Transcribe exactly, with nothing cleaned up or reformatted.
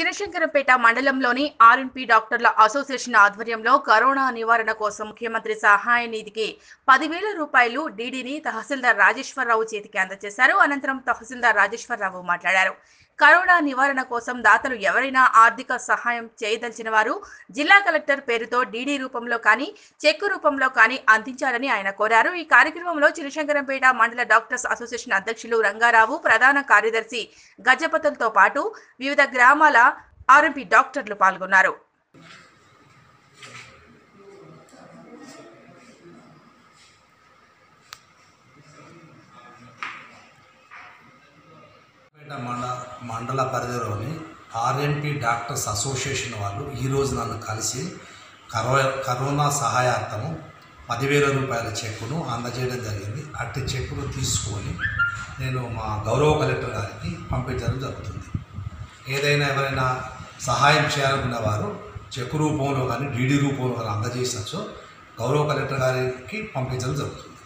చిన్న శంకరం పేట మండలంలోని ఆర్ఎన్పీ డాక్టర్ల అసోసియేషన్ ఆధ్వర్యంలో కరోనా నివారణ కోసం ముఖ్యమంత్రి సహాయ నిధికి పదివేల రూపాయలు డీడీని తహసీల్దార్ రాజేశ్వరరావు చేతికి అందజేశారు. అనంతరం తహసీల్దార్ రాజేశ్వరరావు మాట్లాడారు. కరోనా నివారణ కోసం దాతలు ఎవరైనా ఆర్థిక సహాయం చేయదలిచిన వారు జిల్లా కలెక్టర్ పేరుతో డీడీ రూపంలో కానీ చెక్కు రూపంలో కానీ అందించాలని ఆయన కోరారు. ఈ కార్యక్రమంలో చిన్నశంకరంపేట మండల డాక్టర్స్ అసోసియేషన్ అధ్యక్షులు రంగారావు, ప్రధాన కార్యదర్శి గజపతంతో పాటు వివిధ గ్రామాల ఆర్ఎంపీ డాక్టర్లు పాల్గొన్నారు. మండల పరిధిలోని ఆర్ఎన్పీ డాక్టర్స్ అసోసియేషన్ వాళ్ళు ఈరోజు నన్ను కలిసి కరో కరోనా సహాయార్థము పదివేల రూపాయల చెక్కును అందజేయడం జరిగింది. అట్టి చెక్కును తీసుకొని నేను మా గౌరవ కలెక్టర్ గారికి పంపించడం జరుగుతుంది. ఏదైనా ఎవరైనా సహాయం చేయాలనుకున్న వారు చెక్కు రూపంలో కానీ డీడీ రూపంలో కానీ అందజేసినచో గౌరవ కలెక్టర్ గారికి పంపించడం జరుగుతుంది.